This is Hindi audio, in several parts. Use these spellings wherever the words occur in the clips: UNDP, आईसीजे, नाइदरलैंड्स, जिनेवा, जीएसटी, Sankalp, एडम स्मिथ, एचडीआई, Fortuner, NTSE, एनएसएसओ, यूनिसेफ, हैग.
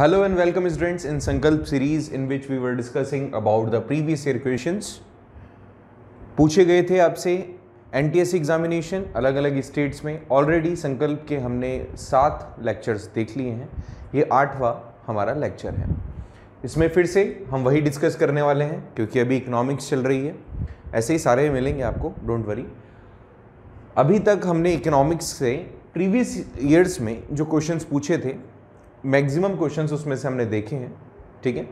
Hello and welcome students in Sankalp series in which we were discussing about the previous year questions. पूछे गए थे आपसे NTSE एग्जामिनेशन अलग अलग स्टेट्स में. ऑलरेडी संकल्प के हमने 7 लेक्चर्स देख लिए हैं, ये 8वां हमारा लेक्चर है. इसमें फिर से हम वही डिस्कस करने वाले हैं क्योंकि अभी इकोनॉमिक्स चल रही है. ऐसे ही सारे मिलेंगे आपको, डोंट वरी. अभी तक हमने इकोनॉमिक्स से प्रीवियस ईयर्स में जो क्वेश्चंस पूछे थे, मैक्सिमम क्वेश्चंस उसमें से हमने देखे हैं. ठीक है,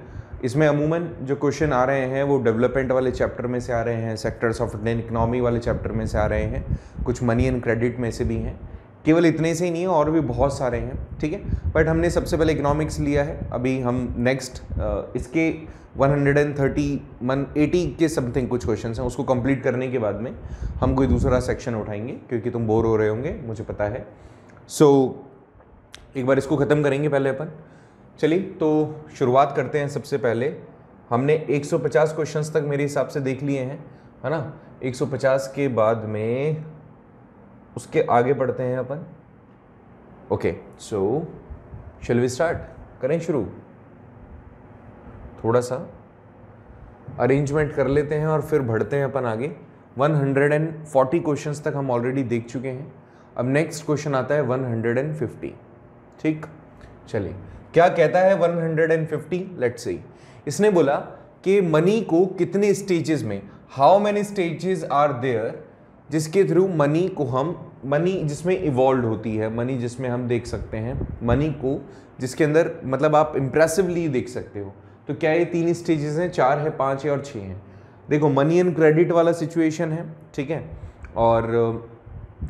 इसमें अमूमन जो क्वेश्चन आ रहे हैं वो डेवलपमेंट वाले चैप्टर में से आ रहे हैं, सेक्टर्स ऑफ इंडियन इकोनॉमी वाले चैप्टर में से आ रहे हैं, कुछ मनी एंड क्रेडिट में से भी हैं. केवल इतने से ही नहीं है, और भी बहुत सारे हैं. ठीक है, बट हमने सबसे पहले इकोनॉमिक्स लिया है. अभी हम नेक्स्ट इसके 180 के समथिंग कुछ क्वेश्चन हैं, उसको कंप्लीट करने के बाद में हम कोई दूसरा सेक्शन उठाएंगे क्योंकि तुम बोर हो रहे होंगे, मुझे पता है. सो एक बार इसको ख़त्म करेंगे पहले अपन. चलिए तो शुरुआत करते हैं. सबसे पहले हमने 150 क्वेश्चंस तक मेरे हिसाब से देख लिए हैं, है ना. 150 के बाद में उसके आगे बढ़ते हैं अपन. Okay, so shall we start करें शुरू. थोड़ा सा अरेंजमेंट कर लेते हैं और फिर बढ़ते हैं अपन आगे. 140 क्वेश्चंस तक हम ऑलरेडी देख चुके हैं. अब नेक्स्ट क्वेश्चन आता है 150. ठीक, चलिए क्या कहता है 150. लेट्स सी, इसने बोला कि मनी को कितने स्टेजेस में, how many stages are there, जिसके थ्रू मनी को हम, मनी जिसमें इवॉल्व होती है, मनी जिसमें हम देख सकते हैं, मनी को जिसके अंदर मतलब आप इम्प्रेसिवली देख सकते हो. तो क्या ये 3 स्टेजेस हैं, 4 है, 5 है और 6 हैं. देखो मनी एंड क्रेडिट वाला सिचुएशन है. ठीक है, और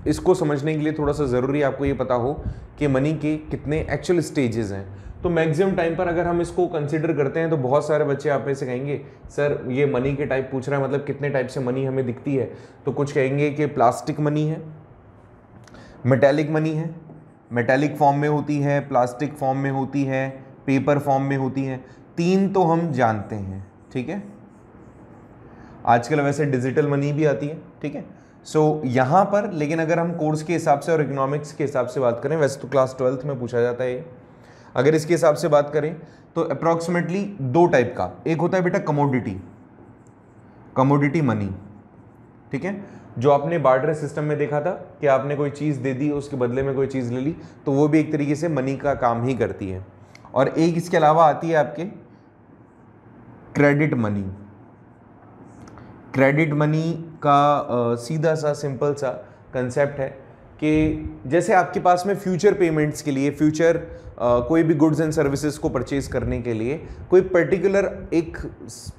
इसको समझने के लिए थोड़ा सा ज़रूरी आपको ये पता हो कि मनी के कितने एक्चुअल स्टेजेस हैं. तो मैक्सिमम टाइम पर अगर हम इसको कंसिडर करते हैं तो बहुत सारे बच्चे आप में से कहेंगे सर ये मनी के टाइप पूछ रहा है, मतलब कितने टाइप से मनी हमें दिखती है. तो कुछ कहेंगे कि प्लास्टिक मनी है, मेटेलिक मनी है, मेटेलिक फॉर्म में होती है, प्लास्टिक फॉर्म में होती है, पेपर फॉर्म में होती है. 3 तो हम जानते हैं. ठीक है, आजकल वैसे डिजिटल मनी भी आती है. ठीक है, सो यहाँ पर लेकिन अगर हम कोर्स के हिसाब से और इकोनॉमिक्स के हिसाब से बात करें, वैसे तो क्लास 12th में पूछा जाता है, अगर इसके हिसाब से बात करें तो अप्रॉक्सीमेटली 2 टाइप का. एक होता है बेटा कमोडिटी मनी. ठीक है, जो आपने बार्टर सिस्टम में देखा था कि आपने कोई चीज़ दे दी, उसके बदले में कोई चीज़ ले ली, तो वो भी एक तरीके से मनी का काम ही करती है. और एक इसके अलावा आती है आपके क्रेडिट मनी. क्रेडिट मनी का सीधा सा सिंपल सा कंसेप्ट है कि जैसे आपके पास में फ्यूचर पेमेंट्स के लिए, फ्यूचर कोई भी गुड्स एंड सर्विसेज को परचेज़ करने के लिए कोई पर्टिकुलर एक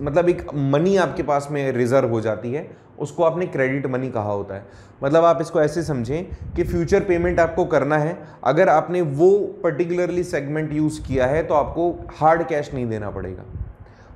मतलब एक मनी आपके पास में रिजर्व हो जाती है, उसको आपने क्रेडिट मनी कहा होता है. मतलब आप इसको ऐसे समझें कि फ्यूचर पेमेंट आपको करना है, अगर आपने वो पर्टिकुलरली सेगमेंट यूज़ किया है तो आपको हार्ड कैश नहीं देना पड़ेगा.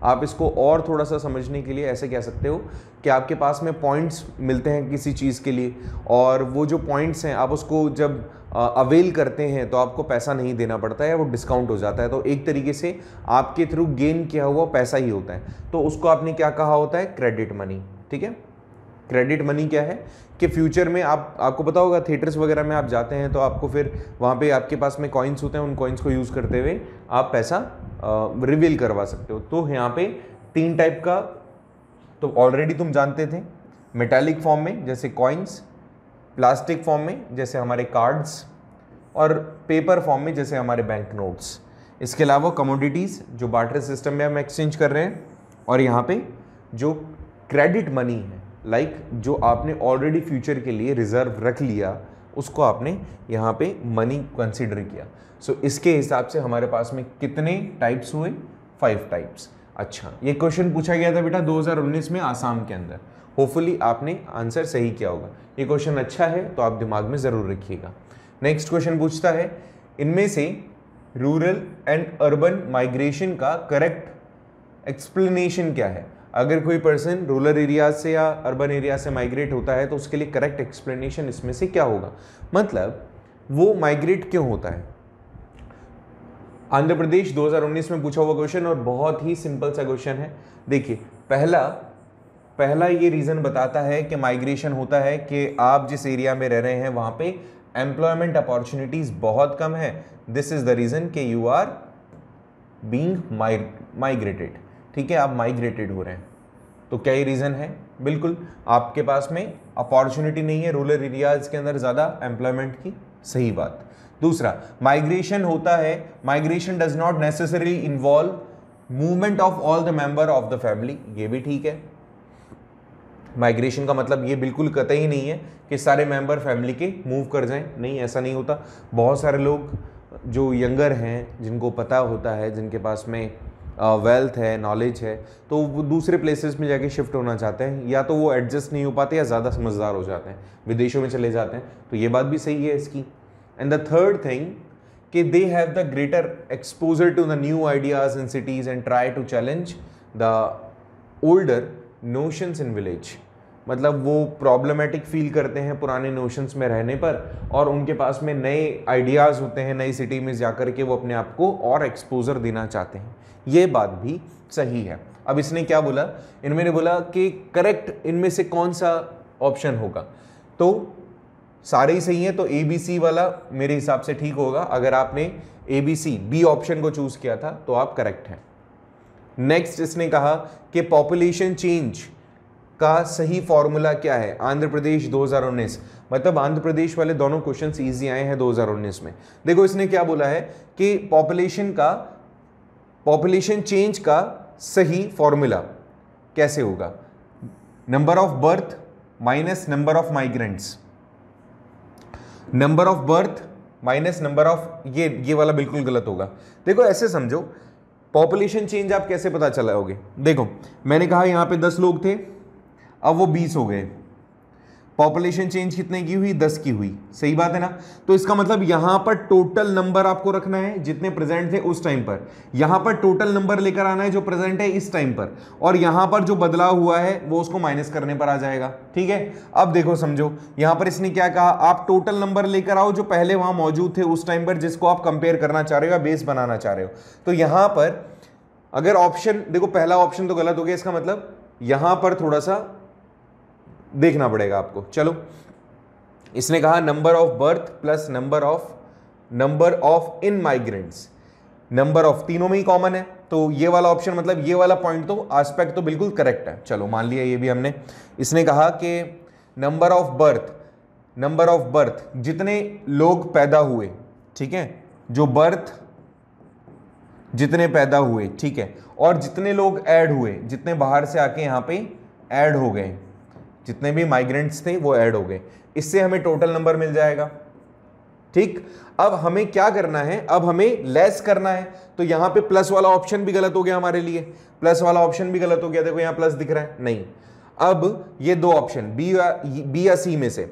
आप इसको और थोड़ा सा समझने के लिए ऐसे कह सकते हो कि आपके पास में पॉइंट्स मिलते हैं किसी चीज़ के लिए, और वो जो पॉइंट्स हैं आप उसको जब अवेल करते हैं तो आपको पैसा नहीं देना पड़ता है, वो डिस्काउंट हो जाता है. तो एक तरीके से आपके थ्रू गेन किया हुआ पैसा ही होता है. तो उसको आपने क्या कहा होता है, क्रेडिट मनी. ठीक है, क्रेडिट मनी क्या है कि फ्यूचर में आपको पता होगा थिएटर्स वगैरह में आप जाते हैं तो आपको फिर वहाँ पे आपके पास में कॉइन्स होते हैं, उन कॉइन्स को यूज़ करते हुए आप पैसा रिवील करवा सकते हो. तो यहाँ पे 3 टाइप का तो ऑलरेडी तुम जानते थे, मेटालिक फॉर्म में जैसे कॉइन्स, प्लास्टिक फॉर्म में जैसे हमारे कार्ड्स, और पेपर फॉर्म में जैसे हमारे बैंक नोट्स. इसके अलावा कमोडिटीज़ जो बार्टर सिस्टम में हम एक्सचेंज कर रहे हैं, और यहाँ पर जो क्रेडिट मनी है लाइक जो आपने ऑलरेडी फ्यूचर के लिए रिजर्व रख लिया, उसको आपने यहाँ पे मनी कंसीडर किया. सो इसके हिसाब से हमारे पास में कितने टाइप्स हुए, 5 टाइप्स. अच्छा, ये क्वेश्चन पूछा गया था बेटा 2019 में आसाम के अंदर. होपफुली आपने आंसर सही किया होगा. ये क्वेश्चन अच्छा है तो आप दिमाग में ज़रूर रखिएगा. नेक्स्ट क्वेश्चन पूछता है, इनमें से रूरल एंड अर्बन माइग्रेशन का करेक्ट एक्सप्लेनेशन क्या है. अगर कोई पर्सन रूरल एरिया से या अर्बन एरिया से माइग्रेट होता है तो उसके लिए करेक्ट एक्सप्लेनेशन इसमें से क्या होगा. मतलब वो माइग्रेट क्यों होता है. आंध्र प्रदेश 2019 में पूछा हुआ क्वेश्चन और बहुत ही सिंपल सा क्वेश्चन है. देखिए पहला ये रीज़न बताता है कि माइग्रेशन होता है कि आप जिस एरिया में रह रहे हैं वहाँ पे एम्प्लॉयमेंट अपॉर्चुनिटीज़ बहुत कम है. दिस इज़ द रीज़न कि यू आर बीइंग माइग्रेटेड, ठीक है, आप माइग्रेटेड हो रहे हैं। तो क्या ये रीज़न है? बिल्कुल, आपके पास में अपॉर्चुनिटी नहीं है रूरल एरियाज़ के अंदर ज़्यादा एम्प्लॉयमेंट की, सही बात। दूसरा, माइग्रेशन होता है, migration does not necessarily involve movement of all the member of the family, ये भी ठीक है। माइग्रेशन का मतलब ये बिल्कुल कतई नहीं है कि सारे मेंबर फैमिली के मूव कर जाएं, नहीं, ऐसा नहीं होता। बहुत सारे लोग जो यंगर हैं, जिनको पता होता है, जिनके पास में वेल्थ है, नॉलेज है, तो वो दूसरे प्लेसेस में जाके शिफ्ट होना चाहते हैं, या तो वो एडजस्ट नहीं हो पाते या ज़्यादा समझदार हो जाते हैं, विदेशों में चले जाते हैं, तो ये बात भी सही है इसकी। एंड द थर्ड थिंग कि they have the greater exposure to the new ideas in cities and try to challenge the older notions in village, मतलब वो प्रॉब्लमेटिक फील करते हैं पुराने नोशंस में रहने पर, और उनके पास में नए आइडियाज़ होते हैं, नई सिटी में जाकर के वो अपने आप को और एक्सपोजर देना चाहते हैं, ये बात भी सही है। अब इसने क्या बोला, इनमें ने बोला कि करेक्ट इनमें से कौन सा ऑप्शन होगा, तो सारे ही सही हैं, तो ABC वाला मेरे हिसाब से ठीक होगा। अगर आपने बी ऑप्शन को चूज़ किया था तो आप करेक्ट हैं। नेक्स्ट इसने कहा कि पॉपुलेशन चेंज का सही फॉर्मूला क्या है, आंध्र प्रदेश 2019, मतलब आंध्र प्रदेश वाले दोनों क्वेश्चंस इजी आए हैं 2019 में। देखो इसने क्या बोला है कि पॉपुलेशन चेंज का सही फॉर्मूला कैसे होगा, number of birth minus number of migrants, number of birth minus number of, ये वाला बिल्कुल गलत होगा। देखो ऐसे समझो, पॉपुलेशन चेंज आप कैसे पता चलाओगे, देखो मैंने कहा यहाँ पे 10 लोग थे, अब वो 20 हो गए, पॉपुलेशन चेंज कितने की हुई, 10 की हुई, सही बात है ना। तो इसका मतलब यहाँ पर टोटल नंबर आपको रखना है जितने प्रेजेंट थे उस टाइम पर, यहाँ पर टोटल नंबर लेकर आना है जो प्रेजेंट है इस टाइम पर, और यहाँ पर जो बदलाव हुआ है वो उसको माइनस करने पर आ जाएगा, ठीक है। अब देखो समझो, यहाँ पर इसने क्या कहा, आप टोटल नंबर लेकर आओ जो पहले वहाँ मौजूद थे उस टाइम पर, जिसको आप कंपेयर करना चाह रहे हो या बेस बनाना चाह रहे हो। तो यहाँ पर अगर ऑप्शन देखो, पहला ऑप्शन तो गलत हो गया, इसका मतलब यहाँ पर थोड़ा सा देखना पड़ेगा आपको। चलो, इसने कहा number of birth plus number of in migrants, number of तीनों में ही कॉमन है, तो ये वाला ऑप्शन मतलब ये वाला पॉइंट तो एस्पेक्ट तो बिल्कुल करेक्ट है, चलो मान लिया ये भी हमने। इसने कहा कि नंबर ऑफ बर्थ जितने लोग पैदा हुए, ठीक है, जो बर्थ जितने पैदा हुए, ठीक है, और जितने लोग ऐड हुए, जितने बाहर से आके यहाँ पे ऐड हो गए, जितने भी माइग्रेंट्स थे वो ऐड हो गए, इससे हमें टोटल नंबर मिल जाएगा, ठीक। अब हमें क्या करना है, अब हमें लेस करना है, तो यहाँ पे प्लस वाला ऑप्शन भी गलत हो गया हमारे लिए, प्लस वाला ऑप्शन भी गलत हो गया, देखो यहाँ प्लस दिख रहा है नहीं। अब ये दो ऑप्शन बी या सी में से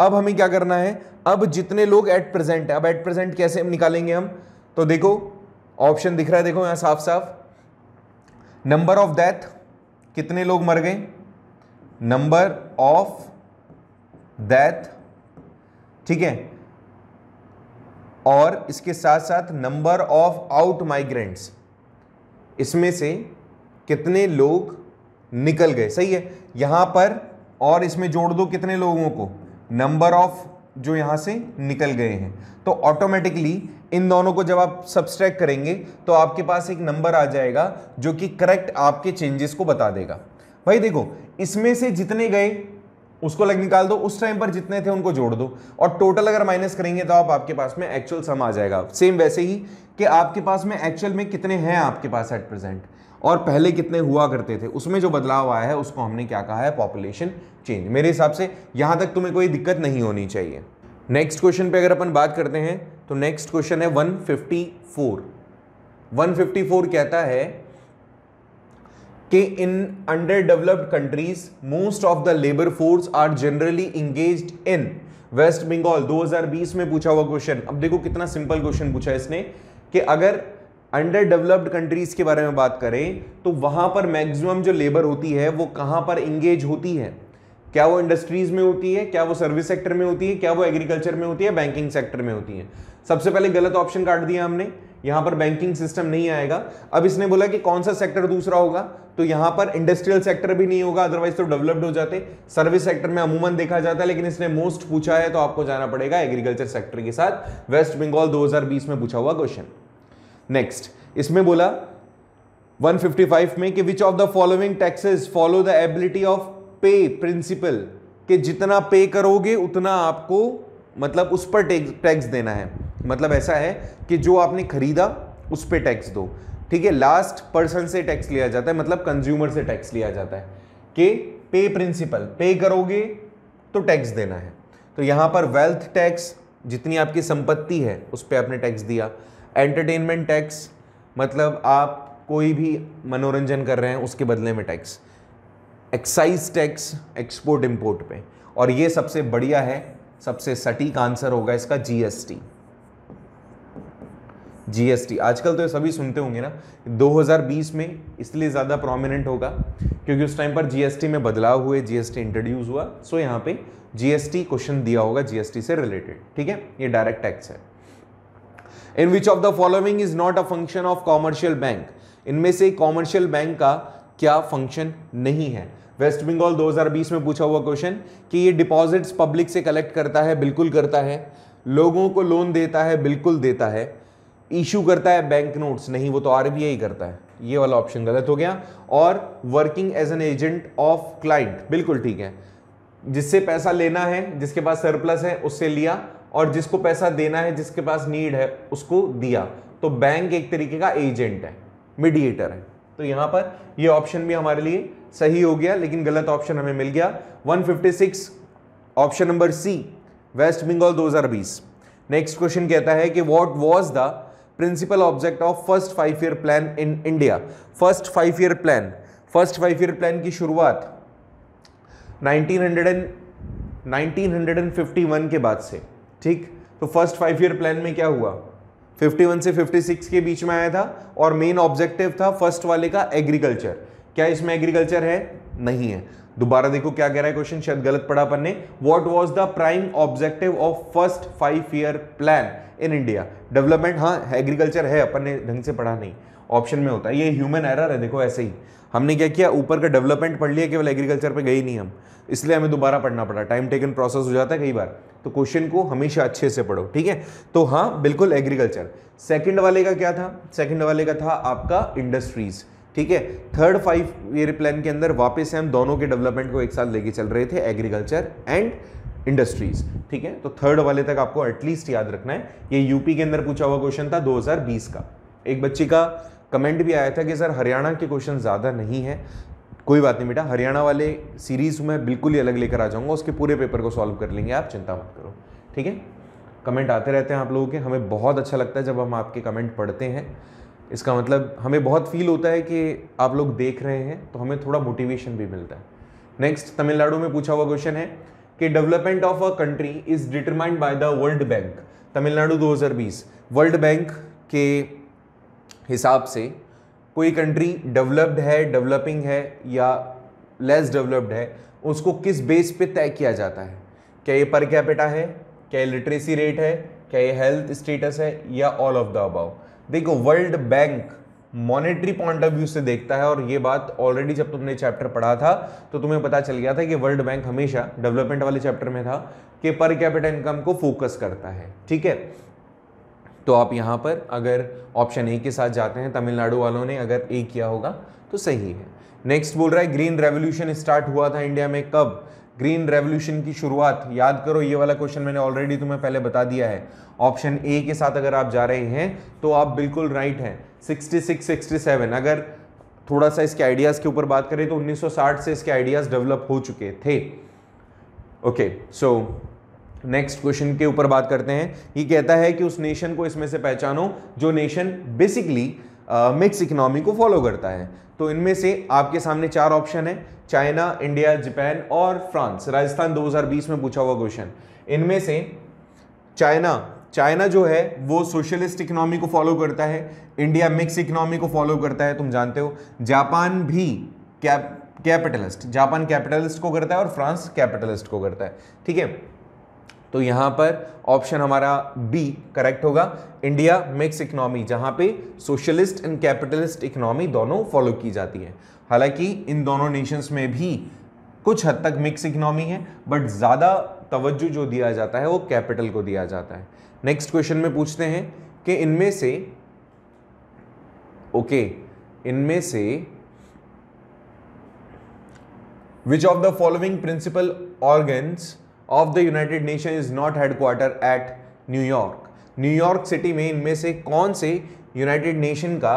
अब हमें क्या करना है, अब जितने लोग एट प्रेजेंट है, अब एट प्रेजेंट कैसे निकालेंगे हम, तो देखो ऑप्शन दिख रहा है, देखो यहाँ साफ साफ, नंबर ऑफ डेथ कितने लोग मर गए, नंबर ऑफ डेथ, ठीक है, और इसके साथ साथ नंबर ऑफ आउट माइग्रेंट्स, इसमें से कितने लोग निकल गए, सही है, यहां पर और इसमें जोड़ दो कितने लोगों को, नंबर ऑफ जो यहां से निकल गए हैं, तो ऑटोमेटिकली इन दोनों को जब आप सब्सट्रैक्ट करेंगे तो आपके पास एक नंबर आ जाएगा जो कि करेक्ट आपके चेंजेस को बता देगा। भाई देखो, इसमें से जितने गए उसको लग निकाल दो, उस टाइम पर जितने थे उनको जोड़ दो, और टोटल अगर माइनस करेंगे तो आपके पास में एक्चुअल सम आ जाएगा। सेम वैसे ही कि आपके पास में एक्चुअल में कितने हैं आपके पास एट प्रेजेंट और पहले कितने हुआ करते थे, उसमें जो बदलाव आया है उसको हमने क्या कहा है, पॉपुलेशन चेंज। मेरे हिसाब से यहाँ तक तुम्हें कोई दिक्कत नहीं होनी चाहिए। नेक्स्ट क्वेश्चन पे अगर अपन बात करते हैं तो नेक्स्ट क्वेश्चन है 154 कहता है कि in under developed countries most of the labour force are generally engaged in waste Bengal, 2020 में पूछा हुआ क्वेश्चन। अब देखो कितना सिंपल क्वेश्चन पूछा है इसने कि अगर अंडर डेवलप्ड कंट्रीज के बारे में बात करें तो वहां पर मैक्सिमम जो लेबर होती है वो कहां पर इंगेज होती है, क्या वो इंडस्ट्रीज में होती है, क्या वो सर्विस सेक्टर में होती है, क्या वो एग्रीकल्चर में होती है, बैंकिंग सेक्टर में होती है। सबसे पहले गलत ऑप्शन काट दिया हमने, यहाँ पर बैंकिंग सिस्टम नहीं आएगा। अब इसने बोला कि कौन सा सेक्टर दूसरा होगा, तो यहाँ पर इंडस्ट्रियल सेक्टर भी नहीं होगा, अदरवाइज तो डेवलप्ड हो जाते। सर्विस सेक्टर में अमूमन देखा जाता है, लेकिन इसने मोस्ट पूछा है तो आपको जाना पड़ेगा एग्रीकल्चर सेक्टर के साथ। वेस्ट बंगाल 2020 में पूछा हुआ क्वेश्चन। नेक्स्ट इसमें बोला 155 में कि which of the following taxes follow the ability of pay principle, कि जितना पे करोगे उतना आपको मतलब उस पर टैक्स देना है। मतलब ऐसा है कि जो आपने खरीदा उस पर टैक्स दो, ठीक है। लास्ट पर्सन से टैक्स लिया जाता है, मतलब कंज्यूमर से टैक्स लिया जाता है कि पे प्रिंसिपल, पे करोगे तो टैक्स देना है। तो यहाँ पर वेल्थ टैक्स जितनी आपकी संपत्ति है उस पर आपने टैक्स दिया। एंटरटेनमेंट टैक्स मतलब आप कोई भी मनोरंजन कर रहे हैं उसके बदले में tax. Excise tax export import पे, और ये सबसे बढ़िया है, सबसे सटीक आंसर होगा इसका जीएसटी। जीएसटी आजकल तो ये सभी सुनते होंगे ना, 2020 में इसलिए ज़्यादा प्रोमिनेंट होगा क्योंकि उस टाइम पर जीएसटी में बदलाव हुए, जीएसटी इंट्रोड्यूस हुआ। सो यहाँ पे जीएसटी क्वेश्चन दिया होगा जीएसटी से रिलेटेड, ठीक है। ये डायरेक्ट टैक्स है। In which of the following is not a function of commercial bank, इनमें से कॉमर्शियल बैंक का क्या फंक्शन नहीं है। वेस्ट बंगाल 2020 में पूछा हुआ क्वेश्चन कि ये डिपॉजिट्स पब्लिक से कलेक्ट करता है, बिल्कुल करता है। लोगों को लोन देता है, बिल्कुल देता है। इशू करता है बैंक नोट्स, नहीं, वो तो आरबीआई करता है। ये वाला ऑप्शन गलत हो गया। और working as an agent of client, बिल्कुल ठीक है। जिससे पैसा लेना है, जिसके पास सरप्लस है उससे लिया, और जिसको पैसा देना है, जिसके पास नीड है उसको दिया। तो बैंक एक तरीके का एजेंट है, मीडिएटर है। तो यहां पर ये ऑप्शन भी हमारे लिए सही हो गया, लेकिन गलत ऑप्शन हमें मिल गया 156 option number C, waste Bengal 2020। Next question कहता है कि what was the principal object of first 5 year plan in India. First five year plan की शुरुआत 1951 के बाद से, ठीक। तो फर्स्ट 5 ईयर प्लान में क्या हुआ, 51 से 56 के बीच में आया था, और मेन ऑब्जेक्टिव था फर्स्ट वाले का एग्रीकल्चर। क्या इसमें एग्रीकल्चर है? नहीं है। दोबारा देखो क्या कह रहा है क्वेश्चन, शायद गलत पढ़ा अपन ने। What was the prime objective of first 5 year plan in India? Development, हाँ। एग्रीकल्चर है, अपन ने ढंग से पढ़ा नहीं, ऑप्शन में होता है। ये ह्यूमन एरर है, देखो ऐसे ही हमने क्या किया, ऊपर का डेवलपमेंट पढ़ लिया, केवल एग्रीकल्चर पे गई नहीं हम, इसलिए हमें दोबारा पढ़ना पड़ा। टाइम टेकन प्रोसेस हो जाता है कई बार, तो क्वेश्चन को हमेशा अच्छे से पढ़ो, ठीक है। तो हाँ बिल्कुल एग्रीकल्चर। सेकंड वाले का क्या था? सेकंड वाले का था आपका इंडस्ट्रीज, ठीक है। थर्ड 5 ईयर प्लान के अंदर वापस हम दोनों के डेवलपमेंट को एक साथ लेके चल रहे थे, एग्रीकल्चर एंड इंडस्ट्रीज, ठीक है। तो थर्ड वाले तक आपको एटलीस्ट याद रखना है। ये यूपी के अंदर पूछा हुआ क्वेश्चन था 2020 का। एक बच्चे का कमेंट भी आया था कि सर हरियाणा के क्वेश्चन ज़्यादा नहीं है। कोई बात नहीं बेटा, हरियाणा वाले सीरीज़ मैं बिल्कुल ही अलग लेकर आ जाऊंगा, उसके पूरे पेपर को सॉल्व कर लेंगे, आप चिंता मत करो, ठीक है। कमेंट आते रहते हैं आप लोगों के, हमें बहुत अच्छा लगता है जब हम आपके कमेंट पढ़ते हैं। इसका मतलब हमें बहुत फील होता है कि आप लोग देख रहे हैं, तो हमें थोड़ा मोटिवेशन भी मिलता है। नेक्स्ट तमिलनाडु में पूछा हुआ क्वेश्चन है कि development of a country is determined by the world bank. Tamil Nadu 2020, World Bank के हिसाब से कोई कंट्री डेवलप्ड है, डेवलपिंग है या लेस डेवलप्ड है, उसको किस बेस पे तय किया जाता है? क्या ये पर कैपिटा है, क्या ये लिटरेसी रेट है, क्या ये हेल्थ स्टेटस है, या ऑल ऑफ द अबव? देखो world bank monetary point of view से देखता है, और ये बात ऑलरेडी जब तुमने चैप्टर पढ़ा था तो तुम्हें पता चल गया था कि वर्ल्ड बैंक हमेशा डेवलपमेंट वाले चैप्टर में था कि पर कैपिटा इनकम को फोकस करता है, ठीक है। तो आप यहाँ पर अगर ऑप्शन ए के साथ जाते हैं, तमिलनाडु वालों ने अगर ए किया होगा तो सही है। नेक्स्ट बोल रहा है ग्रीन रेवोल्यूशन स्टार्ट हुआ था इंडिया में कब? ग्रीन रेवोल्यूशन की शुरुआत याद करो, ये वाला क्वेश्चन मैंने ऑलरेडी तुम्हें पहले बता दिया है। ऑप्शन ए के साथ अगर आप जा रहे हैं तो आप बिल्कुल राइट हैं। 66-67, अगर थोड़ा सा इसके आइडियाज़ के ऊपर बात करें तो 1960 से इसके आइडियाज़ डेवलप हो चुके थे। ओके, सो नेक्स्ट क्वेश्चन के ऊपर बात करते हैं। ये कहता है कि उस नेशन को इसमें से पहचानो जो नेशन बेसिकली मिक्स इकोनॉमी को फॉलो करता है। तो इनमें से आपके सामने 4 ऑप्शन है, चाइना, इंडिया, जापान और फ्रांस। राजस्थान 2020 में पूछा हुआ क्वेश्चन। इनमें से चाइना जो है वो सोशलिस्ट इकोनॉमी को फॉलो करता है, इंडिया मिक्स इकोनॉमी को फॉलो करता है, तुम जानते हो। जापान भी कैपिटलिस्ट, जापान कैपिटलिस्ट को करता है और फ्रांस कैपिटलिस्ट को करता है, ठीक है। तो यहाँ पर ऑप्शन हमारा बी करेक्ट होगा, इंडिया मिक्स इकोनॉमी, जहाँ पे सोशलिस्ट एंड कैपिटलिस्ट इकोनॉमी दोनों फॉलो की जाती है। हालांकि इन दोनों नेशंस में भी कुछ हद तक मिक्स इकोनॉमी है, बट ज़्यादा तवज्जो जो दिया जाता है वो कैपिटल को दिया जाता है। नेक्स्ट क्वेश्चन में पूछते हैं कि इनमें से ओके, इनमें से which of the following principal organs of the United Nation is not headquarter at New York. New York city में इनमें से कौन से यूनाइटेड नेशन का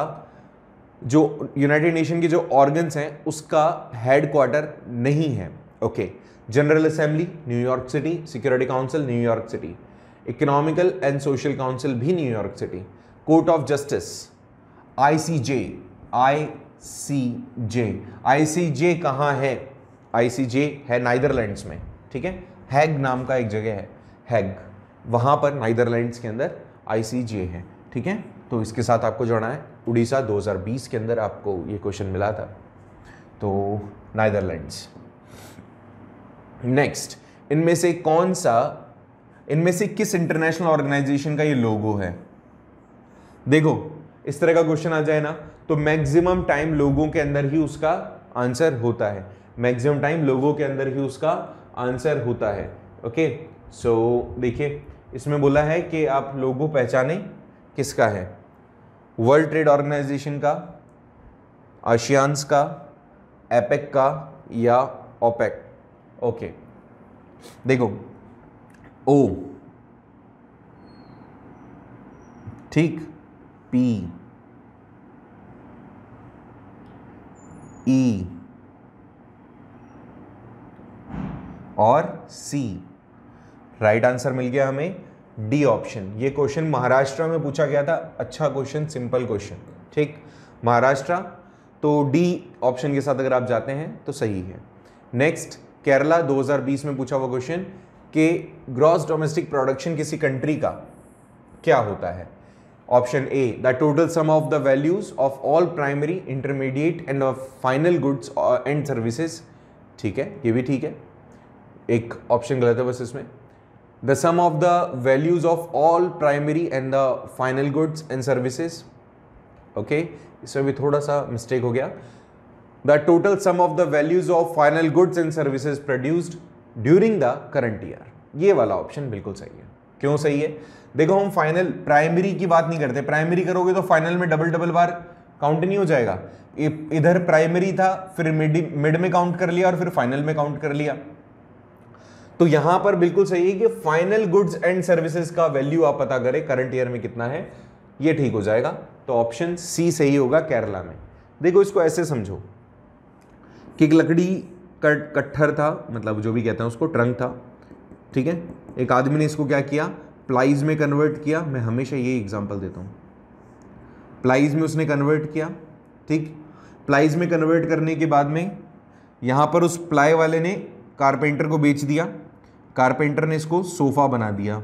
जो यूनाइटेड नेशन के जो ऑर्गन्स हैं उसका हेडक्वार्टर नहीं है। Okay, general assembly New York city, security council New York city, economical and social council भी New York city, court of justice आईसीजे कहाँ है? आईसीजे है नाइदरलैंड्स में, ठीक है, हैग नाम का एक जगह है, हैग, वहाँ पर नाइदरलैंड्स के अंदर आईसीजे है, ठीक है। तो इसके साथ आपको जोड़ना है, उड़ीसा 2020 के अंदर आपको ये क्वेश्चन मिला था, तो नाइदरलैंड्स। नेक्स्ट, इनमें से कौन सा, इनमें से किस इंटरनेशनल ऑर्गेनाइजेशन का ये लोगो है? देखो इस तरह का क्वेश्चन आ जाए ना तो मैक्सिमम टाइम लोगों के अंदर ही उसका आंसर होता है, मैक्सिमम टाइम लोगों के अंदर ही उसका आंसर होता है। ओके, सो देखिए इसमें बोला है कि आप लोगो पहचाने किसका है, वर्ल्ड ट्रेड ऑर्गेनाइजेशन का, आशियान्स का, एपेक का या ओपेक। ओके, देखो ओ ठीक, पी, ई और सी। राइट आंसर मिल गया हमें डी ऑप्शन। ये क्वेश्चन महाराष्ट्र में पूछा गया था, अच्छा क्वेश्चन, सिंपल क्वेश्चन, ठीक, महाराष्ट्र, तो डी ऑप्शन के साथ अगर आप जाते हैं तो सही है। नेक्स्ट, केरला 2020 में पूछा हुआ क्वेश्चन कि ग्रॉस डोमेस्टिक प्रोडक्शन किसी कंट्री का क्या होता है? Option A, the total sum of the values of all primary, intermediate and final goods and services, ठीक है, ये भी ठीक है, एक ऑप्शन गलत है बस इसमें, the sum of the values of all primary and the final goods and services. Okay, इसमें भी थोड़ा सा मिस्टेक हो गया, the total sum of the values of final goods and services produced during the current year, ये वाला ऑप्शन बिल्कुल सही है। क्यों सही है? देखो हम फाइनल, प्राइमरी की बात नहीं करते, प्राइमरी करोगे तो फाइनल में डबल डबल बार काउंट नहीं हो जाएगा, इधर प्राइमरी था फिर मिड में काउंट कर लिया और फिर फाइनल में काउंट कर लिया, तो यहां पर बिल्कुल सही है कि फाइनल गुड्स एंड सर्विसेज का वैल्यू आप पता करें करंट ईयर में कितना है, ये ठीक हो जाएगा, तो ऑप्शन सी सही होगा केरला में। देखो इसको ऐसे समझो कि एक लकड़ी का कट्ठर था, मतलब जो भी कहते हैं उसको, ट्रंक था, ठीक है, एक आदमी ने इसको क्या किया, प्लाइज में कन्वर्ट किया, मैं हमेशा ये एग्जांपल देता हूँ, प्लाइज में उसने कन्वर्ट किया, ठीक, प्लाइज में कन्वर्ट करने के बाद में यहाँ पर उस प्लाई वाले ने कारपेंटर को बेच दिया, कारपेंटर ने इसको सोफा बना दिया,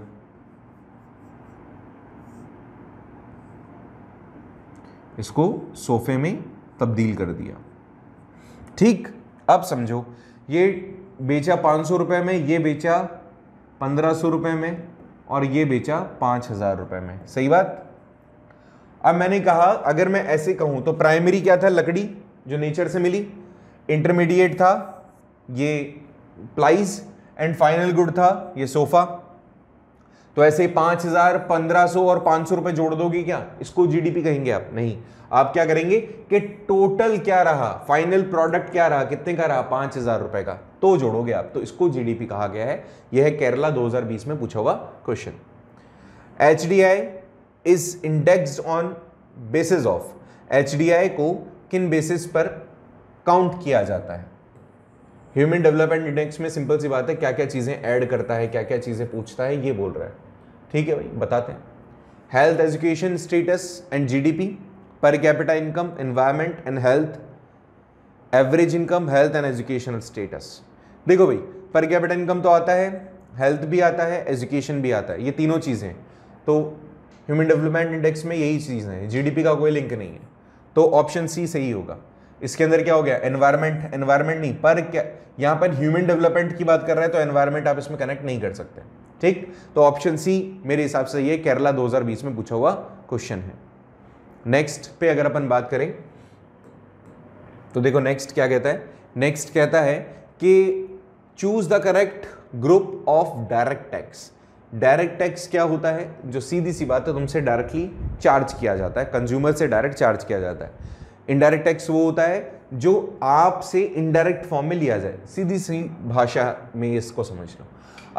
इसको सोफे में तब्दील कर दिया, ठीक। अब समझो ये बेचा 500 रुपये में, ये बेचा 1500 रुपये में और ये बेचा 5000 रुपये में, सही बात। अब मैंने कहा अगर मैं ऐसे कहूँ तो प्राइमरी क्या था, लकड़ी जो नेचर से मिली, इंटरमीडिएट था ये प्लाइज एंड फाइनल गुड था ये सोफा, तो ऐसे 5000, 1500 और 500 रुपये जोड़ दोगे क्या? इसको जीडीपी कहेंगे आप? नहीं, आप क्या करेंगे कि टोटल क्या रहा, फाइनल प्रोडक्ट क्या रहा, कितने का रहा, 5000 रुपये का, तो जोड़ोगे आप, तो इसको जीडीपी कहा गया है। यह है केरला 2020 में पूछा हुआ question. एचडीआई is indexed on basis of, एचडीआई को किन बेसिस पर काउंट किया जाता है? ह्यूमन डेवलपमेंट इंडेक्स में सिंपल सी बात है, क्या क्या चीज़ें ऐड करता है, क्या क्या चीज़ें पूछता है, ये बोल रहा है, ठीक है भाई, बताते हैं। Health, education status and GDP, per capita income, environment and health, average income, health and educational status. देखो भाई, पर कैपिटा इनकम तो आता है, हेल्थ भी आता है, एजुकेशन भी आता है, ये तीनों चीज़ें, तो ह्यूमन डेवलपमेंट इंडेक्स में यही चीज़ें हैं, जीडीपी का कोई लिंक नहीं है, तो ऑप्शन सी सही होगा। इसके अंदर क्या हो गया, एनवायरमेंट, एनवायरमेंट नहीं, पर क्या यहाँ पर ह्यूमन डेवलपमेंट की बात कर रहे हैं, तो एनवायरमेंट आप इसमें कनेक्ट नहीं कर सकते, ठीक, तो ऑप्शन सी मेरे हिसाब से ये केरला 2020 में पूछा हुआ क्वेश्चन है। नेक्स्ट पे अगर अपन बात करें तो देखो नेक्स्ट क्या कहता है, नेक्स्ट कहता है कि choose the correct group of direct tax. Direct tax क्या होता है, जो सीधी सी बात है तुमसे डायरेक्टली चार्ज किया जाता है, कंज्यूमर से डायरेक्ट चार्ज किया जाता है। इनडायरेक्ट टैक्स वो होता है जो आपसे इनडायरेक्ट फॉर्म में लिया जाए, सीधी सी भाषा में इसको समझ लो।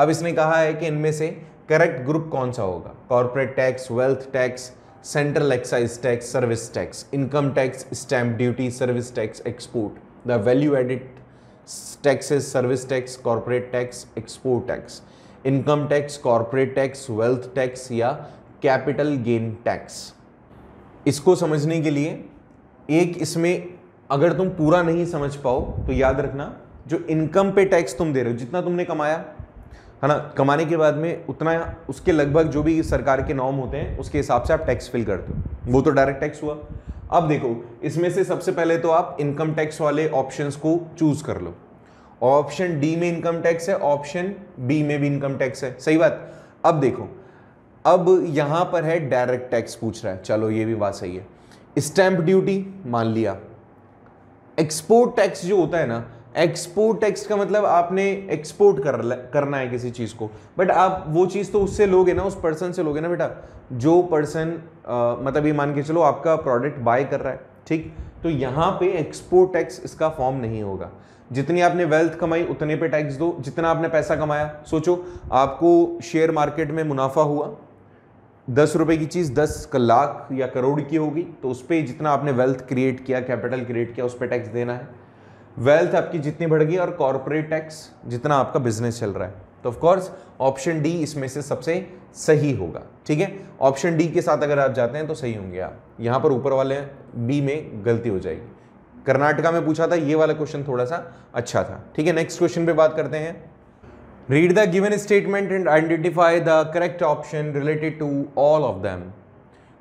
अब इसने कहा है कि इनमें से करेक्ट ग्रुप कौन सा होगा, corporate tax, wealth tax, central excise tax, service tax, income tax, stamp duty, service tax, export, the value added taxes, service tax, corporate tax, export tax, income tax, corporate tax, wealth tax या कैपिटल गेन टैक्स। इसको समझने के लिए एक इसमें अगर तुम पूरा नहीं समझ पाओ तो याद रखना, जो इनकम पे टैक्स तुम दे रहे हो, जितना तुमने कमाया है ना, कमाने के बाद में उतना उसके लगभग जो भी सरकार के नॉर्म होते हैं उसके हिसाब से आप टैक्स फिल करते हो, वो तो डायरेक्ट टैक्स हुआ। अब देखो इसमें से सबसे पहले तो आप इनकम टैक्स वाले ऑप्शंस को चूज कर लो। ऑप्शन डी में इनकम टैक्स है, ऑप्शन बी में भी इनकम टैक्स है, सही बात। अब देखो, अब यहां पर है डायरेक्ट टैक्स पूछ रहा है, चलो ये भी बात सही है। स्टैंप ड्यूटी मान लिया। एक्सपोर्ट टैक्स जो होता है ना, एक्सपोर्ट टैक्स का मतलब आपने एक्सपोर्ट करना है किसी चीज को, बट आप वो चीज तो उससे लोगे ना, उस पर्सन से लोगे ना बेटा, जो पर्सन मतलब ये मान के चलो आपका प्रोडक्ट बाय कर रहा है, ठीक। तो यहाँ पे एक्सपोर्ट टैक्स इसका फॉर्म नहीं होगा। जितनी आपने वेल्थ कमाई उतने पे टैक्स दो, जितना आपने पैसा कमाया। सोचो आपको शेयर मार्केट में मुनाफा हुआ, 10 रुपए की चीज़ 10 लाख या करोड़ की होगी, तो उस पर जितना आपने वेल्थ क्रिएट किया, कैपिटल क्रिएट किया, उस पर टैक्स देना है। वेल्थ आपकी जितनी बढ़ गई, और कॉर्पोरेट टैक्स जितना आपका बिजनेस चल रहा है। तो ऑफकोर्स ऑप्शन डी इसमें से सबसे सही होगा, ठीक है। ऑप्शन डी के साथ अगर आप जाते हैं तो सही होंगे आप, यहाँ पर ऊपर वाले बी में गलती हो जाएगी। कर्नाटका में पूछा था ये वाला क्वेश्चन, थोड़ा सा अच्छा था, ठीक है। नेक्स्ट क्वेश्चन पे बात करते हैं। Read the given statement and identify the correct option related to all of them.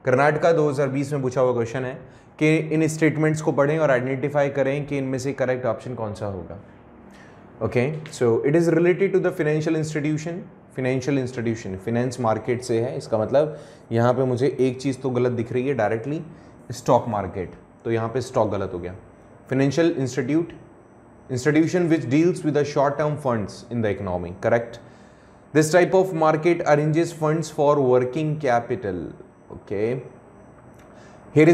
Karnataka 2020 में पूछा हुआ क्वेश्चन है कि इन स्टेटमेंट्स को पढ़ें और आइडेंटिफाई करें कि इनमें से करेक्ट ऑप्शन कौन सा होगा। Okay, so it is related to the financial institution, finance market से है। इसका मतलब यहाँ पर मुझे एक चीज़ तो गलत दिख रही है डायरेक्टली, स्टॉक मार्केट, तो यहाँ पर स्टॉक गलत हो गया। Financial institution which deals with the short-term funds in the economy, correct? This type of market arranges funds for working capital, okay? Here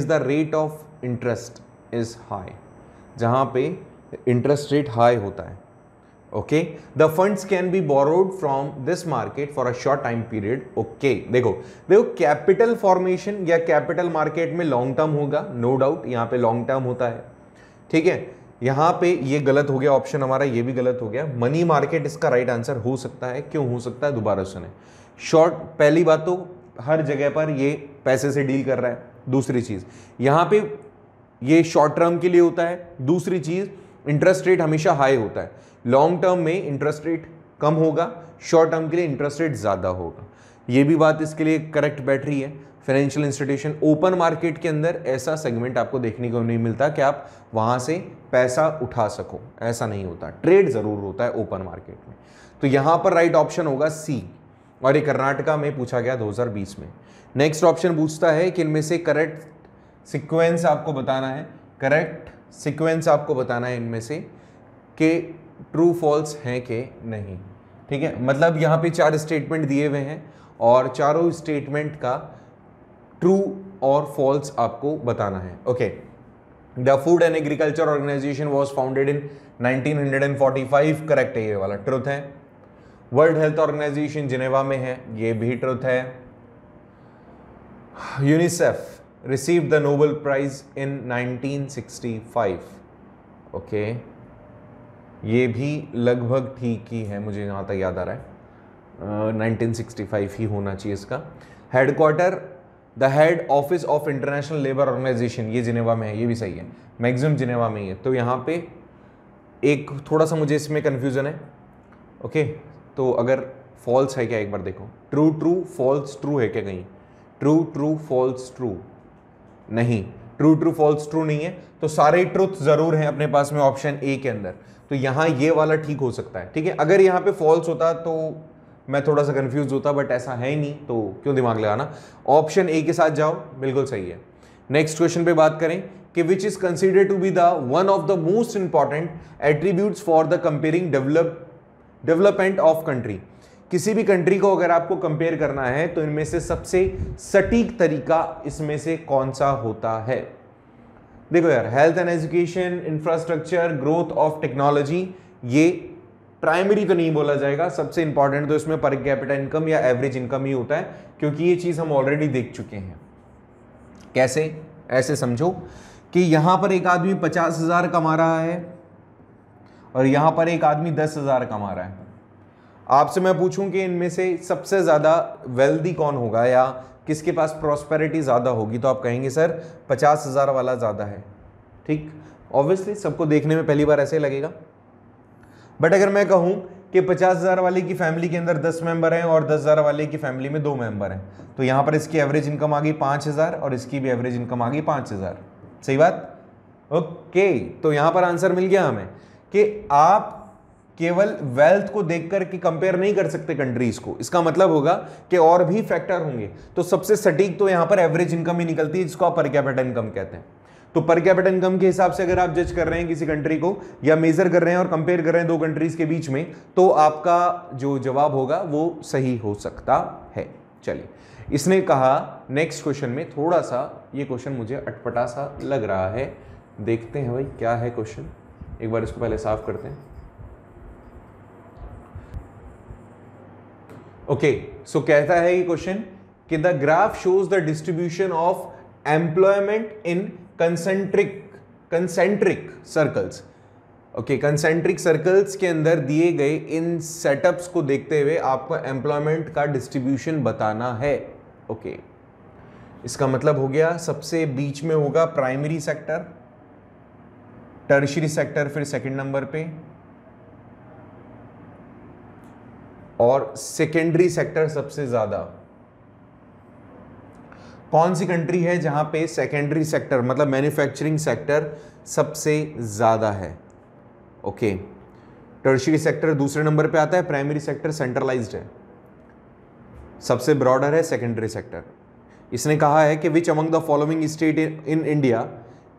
is the rate of interest is high, जहाँ पे interest rate high होता है, okay? The funds can be borrowed from this market for a short time period, okay? देखो कैपिटल फॉर्मेशन या कैपिटल मार्केट में लॉन्ग टर्म होगा, नो डाउट, यहाँ पे लॉन्ग टर्म होता है, ठीक है। यहाँ पे ये गलत हो गया ऑप्शन हमारा, ये भी गलत हो गया। मनी मार्केट इसका राइट आंसर हो सकता है, क्यों हो सकता है दोबारा सुने। शॉर्ट, पहली बात तो हर जगह पर ये पैसे से डील कर रहा है, दूसरी चीज़ यहाँ पे ये शॉर्ट टर्म के लिए होता है, दूसरी चीज़ इंटरेस्ट रेट हमेशा हाई होता है। लॉन्ग टर्म में इंटरेस्ट रेट कम होगा, शॉर्ट टर्म के लिए इंटरेस्ट रेट ज़्यादा होगा, ये भी बात इसके लिए करेक्ट बैठ रही है। फाइनेंशियल इंस्टीट्यूशन, ओपन मार्केट के अंदर ऐसा सेगमेंट आपको देखने को नहीं मिलता कि आप वहाँ से पैसा उठा सको, ऐसा नहीं होता, ट्रेड ज़रूर होता है ओपन मार्केट में। तो यहाँ पर राइट ऑप्शन होगा सी, और ये कर्नाटका में पूछा गया 2020 में। नेक्स्ट ऑप्शन पूछता है कि इनमें से करेक्ट सिक्वेंस आपको बताना है इनमें से कि ट्रू फॉल्स हैं कि नहीं, ठीक है। मतलब यहाँ पे 4 स्टेटमेंट दिए हुए हैं और चारों स्टेटमेंट का ट्रू और फॉल्स आपको बताना है, okay. The food and agriculture organization was founded in 1945, correct है, ये वाला ट्रुथ है। वर्ल्ड हेल्थ ऑर्गेनाइजेशन जिनेवा में है, ये भी ट्रुथ है। यूनिसेफ received the Nobel Prize in 1965, okay, ये भी लगभग ठीक ही है, मुझे यहाँ तक याद आ रहा है 1965 ही होना चाहिए इसका। Headquarter, the head office of international labour organization, ये जिनेवा में है, ये भी सही है, मैक्सिमम जिनेवा में ही है। तो यहाँ पे एक थोड़ा सा मुझे इसमें कन्फ्यूज़न है, ओके। तो अगर फॉल्स है क्या, एक बार देखो, ट्रू ट्रू फॉल्स ट्रू है क्या कहीं, ट्रू ट्रू फॉल्स ट्रू नहीं, ट्रू ट्रू फॉल्स ट्रू नहीं है, तो सारे ट्रूथ जरूर हैं अपने पास में ऑप्शन ए के अंदर। तो यहाँ ये वाला ठीक हो सकता है, ठीक है। अगर यहाँ पे फॉल्स होता तो मैं थोड़ा सा कंफ्यूज होता, बट ऐसा है ही नहीं, तो क्यों दिमाग लगाना, ऑप्शन ए के साथ जाओ, बिल्कुल सही है। नेक्स्ट क्वेश्चन पे बात करें कि which is considered to be the one of the most important attributes for the comparing developed development of country. किसी भी कंट्री को अगर आपको कंपेयर करना है तो इनमें से सबसे सटीक तरीका इसमें से कौन सा होता है? देखो यार, health and education, infrastructure, growth of technology, ये प्राइमरी तो नहीं बोला जाएगा, सबसे इंपॉर्टेंट तो इसमें पर कैपिटा इनकम या एवरेज इनकम ही होता है, क्योंकि ये चीज़ हम ऑलरेडी देख चुके हैं। कैसे? ऐसे समझो कि यहाँ पर एक आदमी 50,000 कमा रहा है और यहाँ पर एक आदमी 10,000 कमा रहा है। आपसे मैं पूछूं कि इनमें से सबसे ज़्यादा वेल्दी कौन होगा या किसके पास प्रॉस्पेरिटी ज़्यादा होगी, तो आप कहेंगे सर 50,000 वाला ज़्यादा है। ठीक, ऑब्वियसली सबको देखने में पहली बार ऐसे लगेगा, बट अगर मैं कहूं कि 50,000 वाले की फैमिली के अंदर 10 मेंबर हैं और 10,000 वाले की फैमिली में 2 मेंबर हैं, तो यहाँ पर इसकी एवरेज इनकम आ गई 5,000 और इसकी भी एवरेज इनकम आ गई 5,000। सही बात, ओके। तो यहाँ पर आंसर मिल गया हमें कि आप केवल वेल्थ को देख कर के कंपेयर नहीं कर सकते कंट्रीज को, इसका मतलब होगा कि और भी फैक्टर होंगे। तो सबसे सटीक तो यहाँ पर एवरेज इनकम ही निकलती है, जिसको आप पर कैपिटा इनकम कहते हैं। तो पर कैपिटा इनकम के हिसाब से अगर आप जज कर रहे हैं किसी कंट्री को या मेजर कर रहे हैं और कंपेयर कर रहे हैं दो कंट्रीज के बीच में, तो आपका जो जवाब होगा वो सही हो सकता है। चलिए, इसने कहा नेक्स्ट क्वेश्चन में, थोड़ा सा ये क्वेश्चन मुझे अटपटा सा लग रहा है, देखते हैं भाई क्या है क्वेश्चन। एक बार इसको पहले साफ करते हैं। ओके, सो कहता है ये क्वेश्चन कि the graph shows the distribution of employment in concentric circles. Okay, concentric circles के अंदर दिए गए इन सेटअप्स को देखते हुए आपको एम्प्लॉयमेंट का डिस्ट्रीब्यूशन बताना है। ओके, इसका मतलब हो गया सबसे बीच में होगा प्राइमरी सेक्टर, टर्शियरी सेक्टर फिर सेकेंड नंबर पे, और सेकेंडरी सेक्टर सबसे ज़्यादा। कौन सी कंट्री है जहाँ पे सेकेंडरी सेक्टर मतलब मैन्युफैक्चरिंग सेक्टर सबसे ज़्यादा है? ओके, टर्शियरी सेक्टर दूसरे नंबर पे आता है, प्राइमरी सेक्टर सेंट्रलाइज्ड है, सबसे ब्रॉडर है सेकेंडरी सेक्टर। इसने कहा है कि which among the following state in India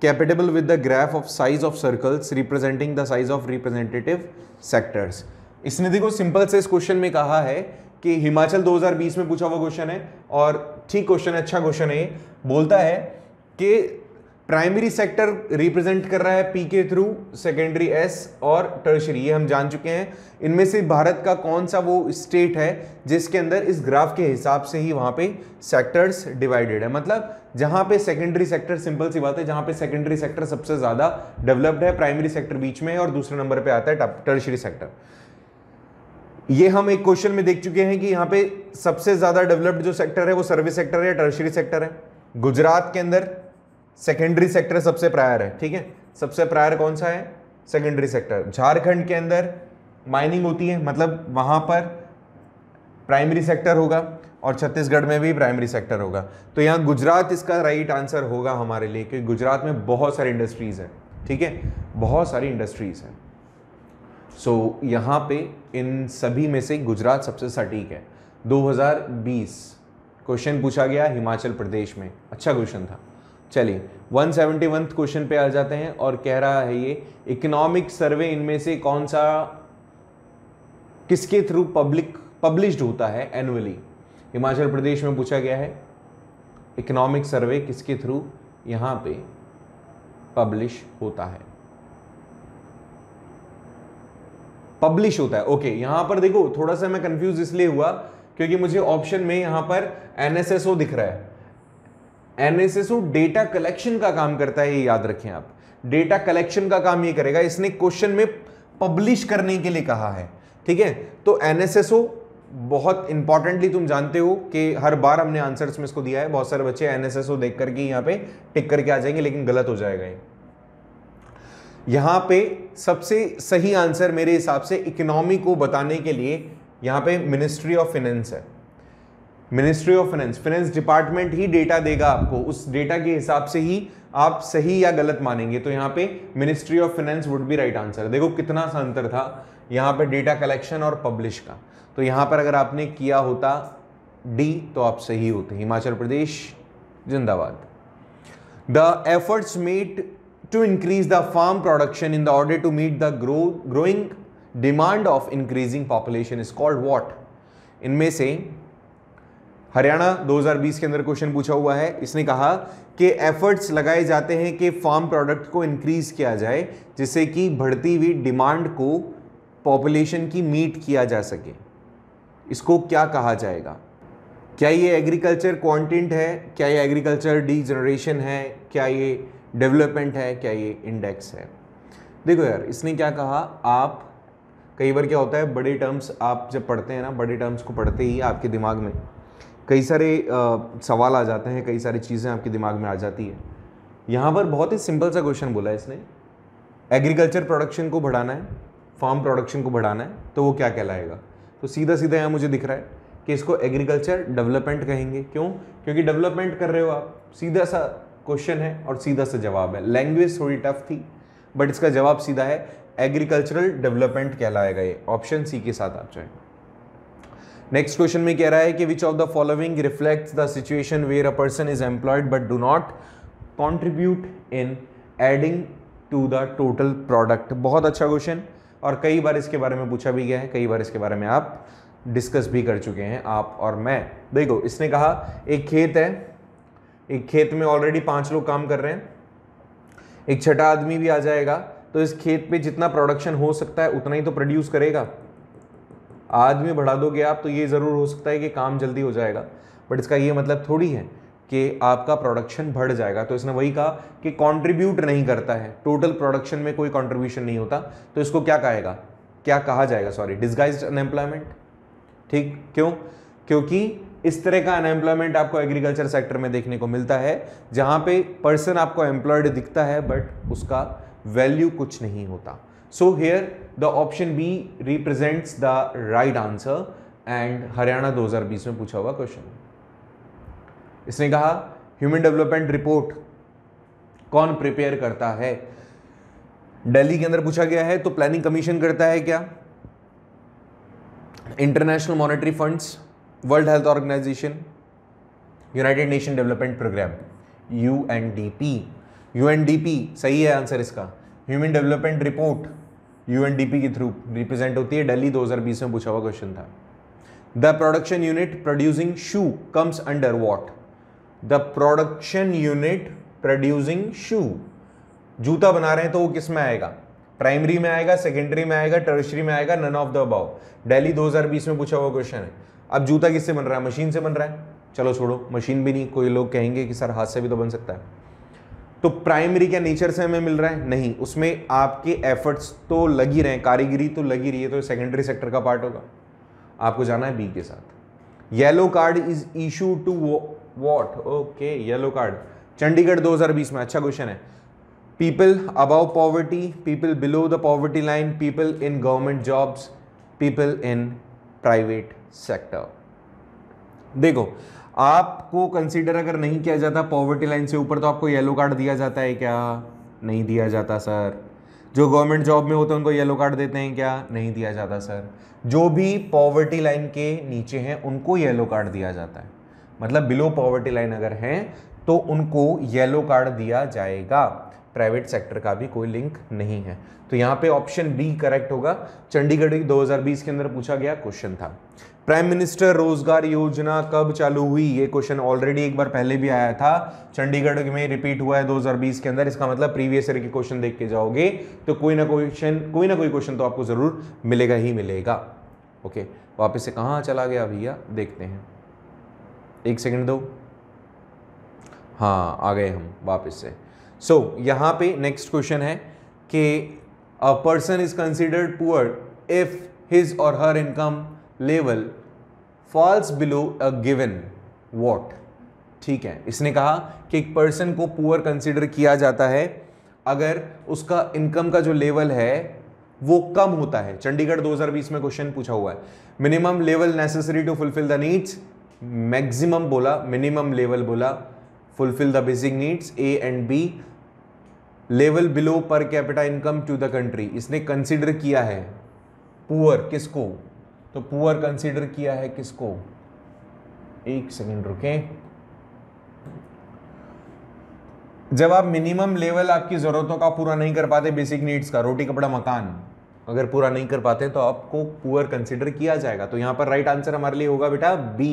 compatible with the graph of size of circles representing the size of representative sectors. इसने देखो सिंपल से इस क्वेश्चन में कहा है कि हिमाचल 2020 में पूछा हुआ क्वेश्चन है, और ठीक क्वेश्चन है, अच्छा क्वेश्चन है। बोलता है कि प्राइमरी सेक्टर रिप्रेजेंट कर रहा है पी के थ्रू, सेकेंडरी एस और टर्शरी, ये हम जान चुके हैं। इनमें से भारत का कौन सा वो स्टेट है जिसके अंदर इस ग्राफ के हिसाब से ही वहाँ पे सेक्टर्स डिवाइडेड है, मतलब जहाँ पे सेकेंडरी सेक्टर, सिंपल सी बात है, जहाँ पे सेकेंडरी सेक्टर सबसे ज़्यादा डेवलप्ड है, प्राइमरी सेक्टर बीच में है और दूसरे नंबर पर आता है टर्शरी सेक्टर। ये हम एक क्वेश्चन में देख चुके हैं कि यहाँ पे सबसे ज़्यादा डेवलप्ड जो सेक्टर है वो सर्विस सेक्टर है, टर्शियरी सेक्टर है। गुजरात के अंदर सेकेंडरी सेक्टर सबसे प्रायर है, ठीक है, सबसे प्रायर कौन सा है? Secondary sector. झारखंड के अंदर माइनिंग होती है, मतलब वहाँ पर प्राइमरी सेक्टर होगा, और छत्तीसगढ़ में भी प्राइमरी सेक्टर होगा। तो यहाँ गुजरात इसका राइट आंसर होगा हमारे लिए, क्योंकि गुजरात में बहुत सारी इंडस्ट्रीज़ हैं, ठीक है, बहुत सारी इंडस्ट्रीज़ हैं। सो यहाँ पे इन सभी में से गुजरात सबसे सटीक है। 2020 क्वेश्चन पूछा गया हिमाचल प्रदेश में, अच्छा क्वेश्चन था। चलिए 171 क्वेश्चन पे आ जाते हैं, और कह रहा है ये इकोनॉमिक सर्वे इनमें से कौन सा किसके थ्रू पब्लिश्ड होता है एनुअली? हिमाचल प्रदेश में पूछा गया है इकोनॉमिक सर्वे किसके थ्रू यहाँ पे पब्लिश होता है, पब्लिश होता है। ओके, यहाँ पर देखो थोड़ा सा मैं कंफ्यूज इसलिए हुआ क्योंकि मुझे ऑप्शन में यहाँ पर एनएसएसओ दिख रहा है। एनएसएसओ डेटा कलेक्शन का काम करता है, ये याद रखें आप, डेटा कलेक्शन का काम ये करेगा। इसने क्वेश्चन में पब्लिश करने के लिए कहा है, ठीक है। तो एनएसएसओ बहुत इंपॉर्टेंटली तुम जानते हो कि हर बार हमने आंसर्स में इसको दिया है। बहुत सारे बच्चे एनएसएसओ देख करके यहाँ पे टिक करके आ जाएंगे, लेकिन गलत हो जाएगा ये। यहाँ पे सबसे सही आंसर मेरे हिसाब से इकोनॉमी को बताने के लिए यहाँ पे मिनिस्ट्री ऑफ फाइनेंस है। मिनिस्ट्री ऑफ फाइनेंस डिपार्टमेंट ही डेटा देगा आपको, उस डेटा के हिसाब से ही आप सही या गलत मानेंगे। तो यहाँ पे ministry of finance would be right answer. देखो कितना सा अंतर था यहाँ पे डेटा कलेक्शन और पब्लिश का। तो यहाँ पर अगर आपने किया होता डी तो आप सही होते। हिमाचल प्रदेश जिंदाबाद। The efforts made to increase the farm production in the order to meet the growing demand of increasing population is called what. इनमें से हरियाणा 2020 के अंदर क्वेश्चन पूछा हुआ है, इसने कहा कि एफर्ट्स लगाए जाते हैं कि फार्म प्रोडक्ट को इंक्रीज किया जाए जिससे कि बढ़ती हुई डिमांड को पॉपुलेशन की मीट किया जा सके। इसको क्या कहा जाएगा? क्या ये एग्रीकल्चर कंटेंट है? क्या ये एग्रीकल्चर डीजनरेशन है? क्या ये डेवलपमेंट है? क्या ये इंडेक्स है? देखो यार, इसने क्या कहा, आप कई बार क्या होता है बड़े टर्म्स आप जब पढ़ते हैं ना, बड़े टर्म्स को पढ़ते ही आपके दिमाग में कई सारे सवाल आ जाते हैं, कई सारी चीज़ें आपके दिमाग में आ जाती है। यहाँ पर बहुत ही सिंपल सा क्वेश्चन बोला है इसने, एग्रीकल्चर प्रोडक्शन को बढ़ाना है, फार्म प्रोडक्शन को बढ़ाना है, तो वो क्या कहलाएगा? तो सीधा सीधा यहाँ मुझे दिख रहा है कि इसको एग्रीकल्चर डेवलपमेंट कहेंगे। क्यों? क्योंकि डेवलपमेंट कर रहे हो आप। सीधा सा क्वेश्चन है और सीधा सा जवाब है। लैंग्वेज थोड़ी टफ थी बट इसका जवाब सीधा है, एग्रीकल्चरल डेवलपमेंट कहलाएगा ये। ऑप्शन सी के साथ आप जाएं। नेक्स्ट क्वेश्चन में कह रहा है कि which of the following reflects the situation where a person is employed but do not contribute in adding to the total product. बहुत अच्छा क्वेश्चन और कई बार इसके बारे में पूछा भी गया है, कई बार इसके बारे में आप डिस्कस भी कर चुके हैं आप और मैं। देखो इसने कहा एक खेत है, एक खेत में ऑलरेडी 5 लोग काम कर रहे हैं, एक छठा आदमी भी आ जाएगा तो इस खेत पे जितना प्रोडक्शन हो सकता है उतना ही तो प्रोड्यूस करेगा। आदमी बढ़ा दोगे आप तो ये ज़रूर हो सकता है कि काम जल्दी हो जाएगा बट इसका ये मतलब थोड़ी है कि आपका प्रोडक्शन बढ़ जाएगा। तो इसने वही कहा कि कंट्रीब्यूट नहीं करता है, टोटल प्रोडक्शन में कोई कंट्रीब्यूशन नहीं होता, तो इसको क्या कहा जाएगा डिस्गाइज्ड अनएम्प्लॉयमेंट। ठीक, क्यों? क्योंकि इस तरह का अनएम्प्लॉयमेंट आपको एग्रीकल्चर सेक्टर में देखने को मिलता है जहाँ पे पर्सन आपको एम्प्लॉयड दिखता है बट उसका वैल्यू कुछ नहीं होता। So here the option B represents the right answer and Haryana 2020 में पूछा हुआ क्वेश्चन। इसने कहा ह्यूमन डेवलपमेंट रिपोर्ट कौन प्रिपेयर करता है? दिल्ली के अंदर पूछा गया है तो प्लानिंग कमीशन करता है क्या, international monetary funds, world health organization, United nation development programme (UNDP). UNDP सही है आंसर इसका। ह्यूमन डेवलपमेंट रिपोर्ट UNDP के थ्रू रिप्रेजेंट होती है। दिल्ली 2020 में पूछा हुआ क्वेश्चन था। The production unit producing shoe comes under what? The production unit producing shoe, जूता बना रहे हैं तो वो किस में आएगा? प्राइमरी में आएगा, सेकेंडरी में आएगा, टर्शरी में आएगा, none of the above. Delhi 2020 में पूछा हुआ क्वेश्चन है। अब जूता किससे बन रहा है? मशीन से बन रहा है। चलो छोड़ो, मशीन भी नहीं, कोई लोग कहेंगे कि सर हाथ से भी तो बन सकता है। तो प्राइमरी क्या नेचर से हमें मिल रहा है? नहीं, उसमें आपके एफर्ट्स तो लग ही रहे हैं, कारीगरी तो लगी रही है, तो सेकेंडरी सेक्टर का पार्ट होगा। आपको जाना है बी के साथ। Yellow card is issue to what? Okay, yellow card Chandigarh 2020 में। अच्छा क्वेश्चन है। People above poverty, people below the poverty line, people in government jobs, people in private sector. देखो, आपको कंसीडर अगर नहीं किया जाता पॉवर्टी लाइन से ऊपर तो आपको येलो कार्ड दिया जाता है क्या? नहीं दिया जाता सर। जो गवर्नमेंट जॉब में होते हैं उनको येलो कार्ड देते हैं क्या? नहीं दिया जाता सर। जो भी पॉवर्टी लाइन के नीचे हैं उनको येलो कार्ड दिया जाता है, मतलब बिलो पॉवर्टी लाइन अगर हैं तो उनको येलो कार्ड दिया जाएगा। प्राइवेट सेक्टर का भी कोई लिंक नहीं है, तो यहाँ पे ऑप्शन बी करेक्ट होगा। चंडीगढ़ 2020 के अंदर पूछा गया क्वेश्चन था। प्राइम मिनिस्टर रोजगार योजना कब चालू हुई? ये क्वेश्चन ऑलरेडी एक बार पहले भी आया था, चंडीगढ़ में रिपीट हुआ है 2020 के अंदर। इसका मतलब प्रीवियस ईयर के क्वेश्चन देख के जाओगे तो कोई ना कोई क्वेश्चन तो आपको जरूर मिलेगा ही मिलेगा। ओके, वापस से कहाँ चला गया भैया, देखते हैं, एक सेकंड दो। हाँ, आ गए हम वापस से। सो यहाँ पे नेक्स्ट क्वेश्चन है कि a person is considered poor if his और her income level falls below a given what. ठीक है, इसने कहा कि एक पर्सन को पुअर कंसिडर किया जाता है अगर उसका इनकम का जो लेवल है वो कम होता है। चंडीगढ़ 2020 में क्वेश्चन पूछा हुआ है। Minimum level necessary to fulfil the needs, maximum बोला, मिनिमम लेवल बोला, fulfil the basic needs, A and B, level below per capita income to the country. इसने कंसिडर किया है पुअर किसको? तो पुअर कंसिडर किया है किसको? एक सेकेंड रुकें। जब आप मिनिमम लेवल आपकी जरूरतों का पूरा नहीं कर पाते, बेसिक नीड्स का, रोटी कपड़ा मकान, अगर पूरा नहीं कर पाते हैं तो आपको पुअर कंसिडर किया जाएगा। तो यहाँ पर राइट आंसर हमारे लिए होगा बेटा बी।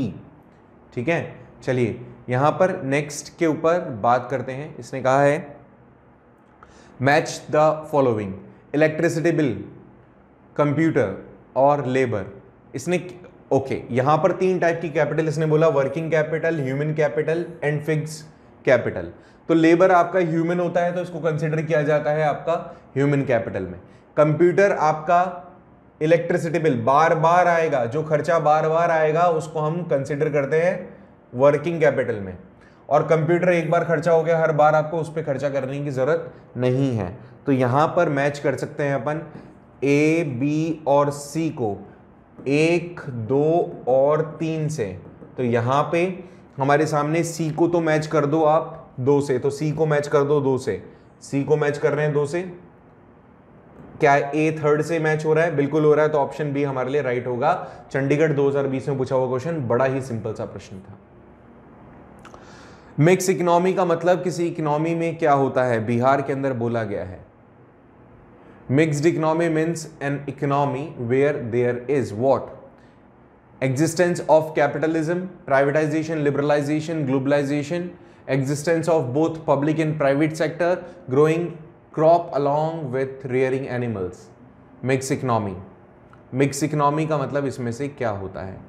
ठीक है, चलिए यहाँ पर नेक्स्ट के ऊपर बात करते हैं। इसने कहा है match the following, electricity bill, computer और लेबर। इसने यहाँ पर तीन टाइप की कैपिटल इसने बोला, working capital, human capital and fix capital. तो लेबर आपका ह्यूमन होता है तो इसको कंसिडर किया जाता है आपका ह्यूमन कैपिटल में। कंप्यूटर आपका इलेक्ट्रिसिटी बिल बार बार आएगा, जो खर्चा बार बार आएगा उसको हम कंसिडर करते हैं वर्किंग कैपिटल में। और कंप्यूटर एक बार खर्चा हो गया, हर बार आपको उस पर खर्चा करने की ज़रूरत नहीं है। तो यहाँ पर मैच कर सकते हैं अपन ए, बी और सी को 1, 2 और 3 से। तो यहाँ पे हमारे सामने सी को तो मैच कर दो आप 2 से, तो सी को मैच कर दो 2 से। सी को मैच कर रहे हैं 2 से, क्या ए 3rd से मैच हो रहा है? बिल्कुल हो रहा है, तो ऑप्शन बी हमारे लिए राइट होगा। चंडीगढ़ 2020 में पूछा हुआ क्वेश्चन, बड़ा ही सिंपल सा प्रश्न था। मिक्स इकोनॉमी का मतलब किसी इकोनॉमी में क्या होता है, बिहार के अंदर बोला गया है। Mixed economy means an economy where there is what? Existence of capitalism, privatization, liberalization, globalization, existence of both public and private sector, growing crop along with rearing animals. Mixed economy. Mixed economy का मतलब इसमें से क्या होता है,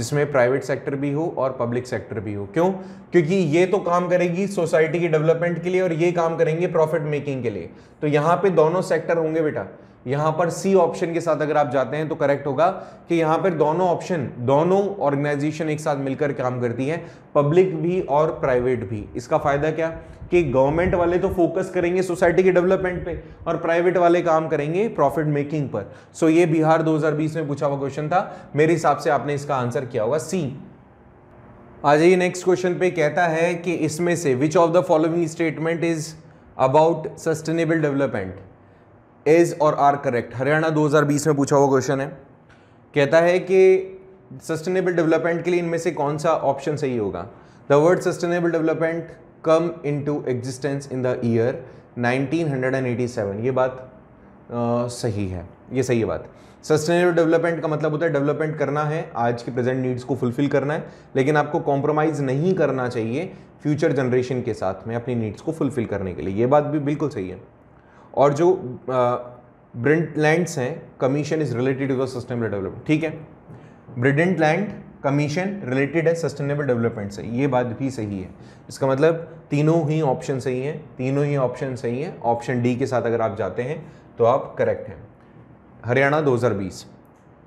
जिसमें प्राइवेट सेक्टर भी हो और पब्लिक सेक्टर भी हो। क्यों? क्योंकि ये तो काम करेगी सोसाइटी की डेवलपमेंट के लिए और ये काम करेंगे प्रॉफिट मेकिंग के लिए। तो यहाँ पे दोनों सेक्टर होंगे बेटा। यहाँ पर सी ऑप्शन के साथ अगर आप जाते हैं तो करेक्ट होगा कि यहाँ पर दोनों ऑप्शन, दोनों ऑर्गेनाइजेशन एक साथ मिलकर काम करती है, पब्लिक भी और प्राइवेट भी। इसका फायदा क्या कि गवर्नमेंट वाले तो फोकस करेंगे सोसाइटी के डेवलपमेंट पे और प्राइवेट वाले काम करेंगे प्रॉफिट मेकिंग पर। सो ये बिहार 2020 में पूछा हुआ क्वेश्चन था, मेरे हिसाब से आपने इसका आंसर किया होगा सी। आ जाइए नेक्स्ट क्वेश्चन पे, कहता है कि इसमें से which of the following statement is about sustainable development, is और आर करेक्ट। हरियाणा 2020 में पूछा हुआ क्वेश्चन है, कहता है कि सस्टेनेबल डेवलपमेंट के लिए इनमें से कौन सा ऑप्शन सही होगा। The word sustainable development come into existence in the year 1987, ये बात सही है, ये सही है बात। सस्टेनेबल डेवलपमेंट का मतलब होता है डेवलपमेंट करना है, आज के प्रेजेंट नीड्स को फुलफिल करना है, लेकिन आपको कॉम्प्रोमाइज़ नहीं करना चाहिए फ्यूचर जनरेशन के साथ में अपनी नीड्स को फुलफिल करने के लिए, ये बात भी बिल्कुल सही है। और जो ब्रिटलैंड्स हैं, commission is related to the sustainable development, ठीक है, ब्रिटलैंड कमीशन रिलेटेड है सस्टेनेबल डेवलपमेंट से, ये बात भी सही है। इसका मतलब तीनों ही ऑप्शन सही हैं, तीनों ही ऑप्शन सही हैं। ऑप्शन डी के साथ अगर आप जाते हैं तो आप करेक्ट हैं। हरियाणा 2020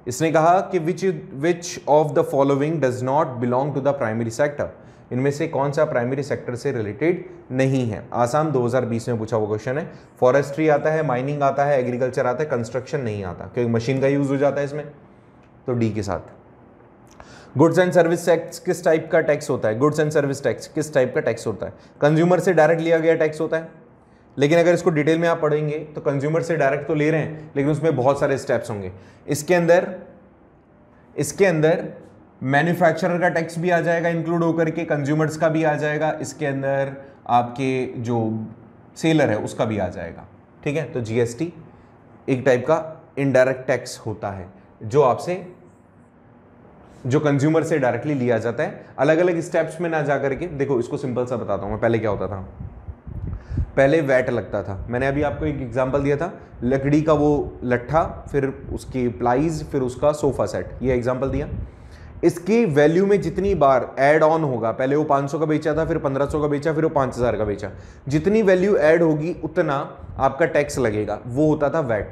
इसने कहा कि which of the following does not belong to the primary sector, इनमें से कौन सा प्राइमरी सेक्टर से रिलेटेड नहीं है। आसाम 2020 में पूछा हुआ क्वेश्चन है। फॉरेस्ट्री आता है, माइनिंग आता है, एग्रीकल्चर आता है, कंस्ट्रक्शन नहीं आता क्योंकि मशीन का यूज हो जाता है इसमें, तो डी के साथ। गुड्स एंड सर्विस टैक्स किस टाइप का टैक्स होता है, गुड्स एंड सर्विस टैक्स किस टाइप का टैक्स होता है? कंज्यूमर से डायरेक्ट लिया गया टैक्स होता है, लेकिन अगर इसको डिटेल में आप पढ़ेंगे तो कंज्यूमर से डायरेक्ट तो ले रहे हैं लेकिन उसमें बहुत सारे स्टेप्स होंगे। इसके अंदर मैन्युफैक्चरर का टैक्स भी आ जाएगा इंक्लूड होकर के, कंज्यूमर्स का भी आ जाएगा, इसके अंदर आपके जो सेलर है उसका भी आ जाएगा। ठीक है, तो जीएसटी एक टाइप का इनडायरेक्ट टैक्स होता है जो कंज्यूमर से डायरेक्टली लिया जाता है। अलग अलग स्टेप्स में ना जा करके, देखो इसको सिंपल सा बताता हूँ मैं, पहले क्या होता था, पहले वैट लगता था। मैंने अभी आपको एक एग्जांपल दिया था, लकड़ी का वो लट्ठा, फिर उसकी प्लाइज, फिर उसका सोफा सेट, ये एग्जांपल दिया। इसकी वैल्यू में जितनी बार ऐड ऑन होगा, पहले वो 500 का बेचा था, फिर 1500 का बेचा, फिर वो 5000 का बेचा, जितनी वैल्यू ऐड होगी उतना आपका टैक्स लगेगा, वो होता था वैट।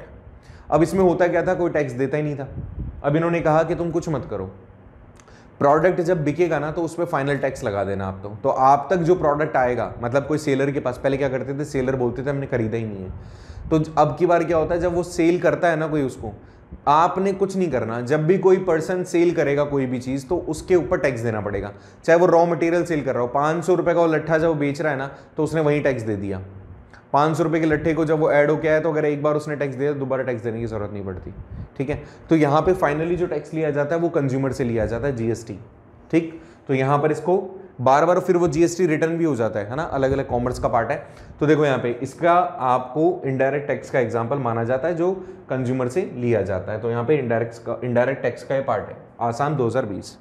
अब इसमें होता क्या था, कोई टैक्स देता ही नहीं था। अब इन्होंने कहा कि तुम कुछ मत करो, प्रोडक्ट जब बिकेगा ना तो उस पर फाइनल टैक्स लगा देना आप, तो आप तक जो प्रोडक्ट आएगा, मतलब कोई सेलर के पास, पहले क्या करते थे, सेलर बोलते थे हमने खरीदा ही नहीं है। तो अब की बार क्या होता है, जब वो सेल करता है ना कोई, उसको आपने कुछ नहीं करना। जब भी कोई पर्सन सेल करेगा कोई भी चीज़ तो उसके ऊपर टैक्स देना पड़ेगा, चाहे वो रॉ मटेरियल सेल कर रहा हो। 500 रुपये का वो लट्ठा जब वो बेच रहा है ना तो उसने वहीं टैक्स दे दिया। 500 रुपये के लट्ठे को जब वो ऐड होकर आया तो अगर एक बार उसने टैक्स दिया तो दोबारा टैक्स देने की ज़रूरत नहीं पड़ती। ठीक है, तो यहाँ पे फाइनली जो टैक्स लिया जाता है वो कंज्यूमर से लिया जाता है, जीएसटी। ठीक, तो यहाँ पर इसको बार बार फिर वो जीएसटी रिटर्न भी हो जाता है ना, अलग अलग कॉमर्स का पार्ट है। तो देखो यहाँ पे इसका आपको इनडायरेक्ट टैक्स का एग्जाम्पल माना जाता है जो कंज्यूमर से लिया जाता है। तो यहाँ पे इनडायरेक्ट टैक्स का ये पार्ट है। आसाम 2020।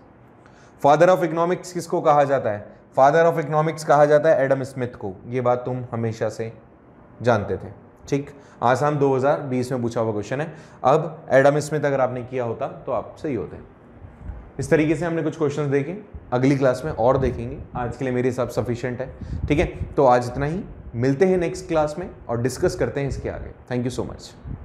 फादर ऑफ इकोनॉमिक्स किसको कहा जाता है? फादर ऑफ इकोनॉमिक्स कहा जाता है एडम स्मिथ को। ये बात तुम हमेशा से जानते थे, ठीक। आसाम 2020 में पूछा हुआ क्वेश्चन है। अब एडम स्मिथ अगर आपने किया होता तो आप सही होते। इस तरीके से हमने कुछ क्वेश्चंस देखे, अगली क्लास में और देखेंगे। आज के लिए मेरे हिसाब सफिशिएंट है, ठीक है। तो आज इतना ही, मिलते हैं नेक्स्ट क्लास में और डिस्कस करते हैं इसके आगे। Thank you so much.